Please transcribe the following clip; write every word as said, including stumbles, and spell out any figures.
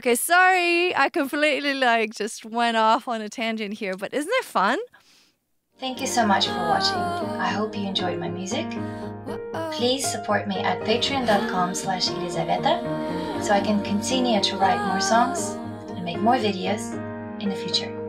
Okay, sorry, I completely like just went off on a tangent here, but isn't it fun? Thank you so much for watching. I hope you enjoyed my music. Please support me at patreon dot com slash Elizaveta so I can continue to write more songs and make more videos in the future.